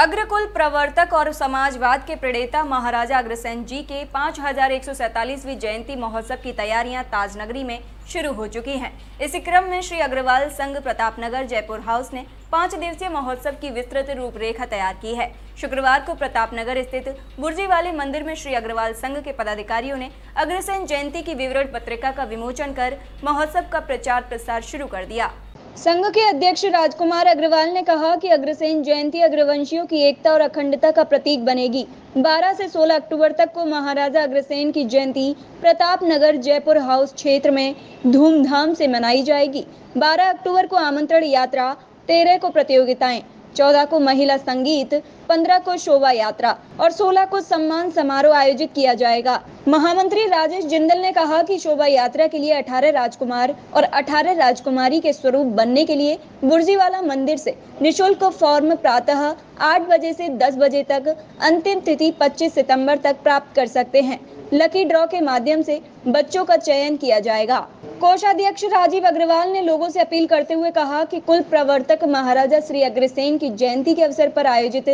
अग्रकुल प्रवर्तक और समाजवाद के प्रणेता महाराजा अग्रसेन जी के 5147वीं जयंती महोत्सव की तैयारियां ताजनगरी में शुरू हो चुकी हैं। इसी क्रम में श्री अग्रवाल संघ प्रतापनगर जयपुर हाउस ने 5 दिवसीय महोत्सव की विस्तृत रूपरेखा तैयार की है। शुक्रवार को प्रतापनगर स्थित बुर्जीवाले मंदिर में श्री अग्रवाल संघ के पदाधिकारियों ने अग्रसेन जयंती की विवरण पत्रिका का विमोचन कर महोत्सव का प्रचार प्रसार शुरू कर दिया। संघ के अध्यक्ष राजकुमार अग्रवाल ने कहा कि अग्रसेन जयंती अग्रवंशियों की एकता और अखंडता का प्रतीक बनेगी। 12 से 16 अक्टूबर तक को महाराजा अग्रसेन की जयंती प्रतापनगर जयपुर हाउस क्षेत्र में धूमधाम से मनाई जाएगी। 12 अक्टूबर को आमंत्रण यात्रा, 13 को प्रतियोगिताएं, 14 को महिला संगीत, 15 को शोभा यात्रा और 16 को सम्मान समारोह आयोजित किया जाएगा। महामंत्री राजेश जिंदल ने कहा कि शोभा यात्रा के लिए 18 राजकुमार और 18 राजकुमारी के स्वरूप बनने के लिए बुर्जीवाला मंदिर से निःशुल्क फॉर्म प्रातः 8 बजे से 10 बजे तक, अंतिम तिथि 25 सितंबर तक प्राप्त कर सकते हैं। लकी ड्रॉ के माध्यम से बच्चों का चयन किया जाएगा। कोषाध्यक्ष राजीव अग्रवाल ने लोगों से अपील करते हुए कहा कि कुल प्रवर्तक महाराजा श्री अग्रसेन की जयंती के अवसर पर आयोजित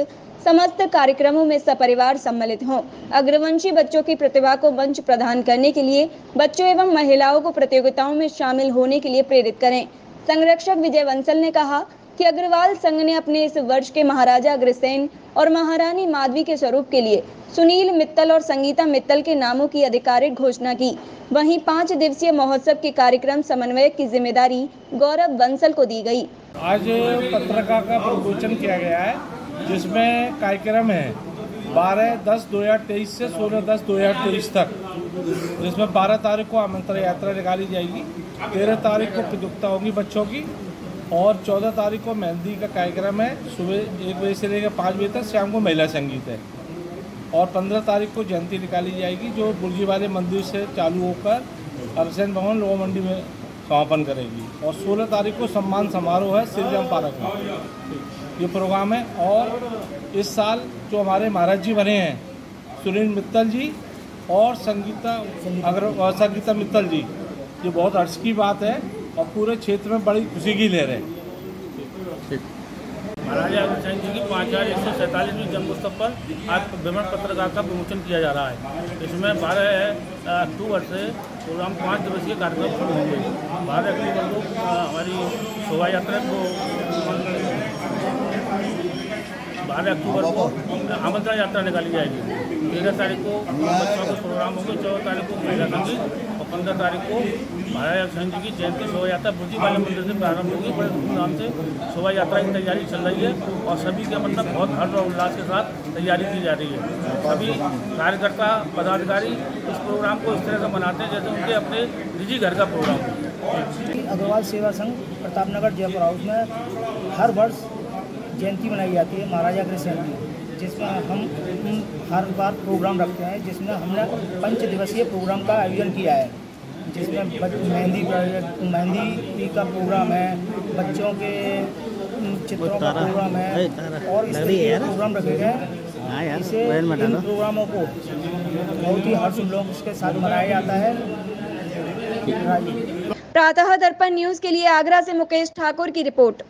समस्त कार्यक्रमों में सपरिवार सम्मिलित हों। अग्रवंशी बच्चों की प्रतिभा को मंच प्रदान करने के लिए बच्चों एवं महिलाओं को प्रतियोगिताओं में शामिल होने के लिए प्रेरित करें। संरक्षक विजय वंसल ने कहा कि अग्रवाल संघ ने अपने इस वर्ष के महाराजा अग्रसेन और महारानी माधवी के स्वरूप के लिए सुनील मित्तल और संगीता मित्तल के नामों की आधिकारिक घोषणा की। वहीं 5 दिवसीय महोत्सव के कार्यक्रम समन्वयक की जिम्मेदारी गौरव बंसल को दी गई। आज पत्रिका का प्रमोचन किया गया है, जिसमें कार्यक्रम है 12/10/2023 से 16/10/2023 तक, जिसमें 12 तारीख को आमंत्रण यात्रा निकाली जाएगी, 13 तारीख को प्रतियोगिता होगी बच्चों की और 14 तारीख को मेहंदी का कार्यक्रम है, सुबह 1 बजे से लेकर 5 बजे तक, शाम को महिला संगीत है और 15 तारीख को जयंती निकाली जाएगी जो बुर्जीवाले मंदिर से चालू होकर अग्रसेन भवन लोह मंडी में समापन करेगी और 16 तारीख को सम्मान समारोह है श्री चंपारा का, ये प्रोग्राम है। और इस साल जो हमारे महाराज जी बने हैं सुनील मित्तल जी और संगीता मित्तल जी, ये बहुत हर्ष की बात है और पूरे क्षेत्र में बड़ी खुशी की लहर है। महाराजा अग्रसेन जी की 5147वीं जन्मोत्सव पर आज विवरण पत्रकार का विमोचन किया जा रहा है। इसमें 12 अक्टूबर से प्रोग्राम 5 दिवसीय कार्यक्रम शुरू होंगे। 12 अक्टूबर को हमारी शोभा यात्रा को, 12 अक्टूबर को आमंत्रण यात्रा निकाली जाएगी, 13 तारीख को बच्चों के प्रोग्राम होंगे, 14 तारीख को महिला संगीत और 15 तारीख को महाराजा अग्रसेन जी की जयंती शोभा यात्रा बुर्जीवाले मंदिर से प्रारंभ होगी। बड़े धूमधाम से शोभा यात्रा की तैयारी चल रही है और सभी के मतलब बहुत हर्ष और उल्लास के साथ तैयारी की जा रही है। सभी कार्यकर्ता पदाधिकारी इस प्रोग्राम को इस तरह से मनाते हैं जैसे उनके अपने निजी घर का प्रोग्राम हो। अग्रवाल सेवा संघ प्रतापनगर जयपुर हाउस में हर वर्ष जयंती मनाई जाती है महाराजा अग्रसेन की, जिसमें हम हर बार प्रोग्राम रखते हैं, जिसमें हमने 5 दिवसीय प्रोग्राम का आयोजन किया है, जिसमें मेहंदी का प्रोग्राम है, बच्चों के चित्रों का प्रोग्राम है और इस प्रोग्राम रखे गए हैं। इसे इन प्रोग्रामों को बहुत ही हर्षोल्लास के साथ मनाया जाता है। प्रातः दर्पण न्यूज के लिए आगरा से मुकेश ठाकुर की रिपोर्ट।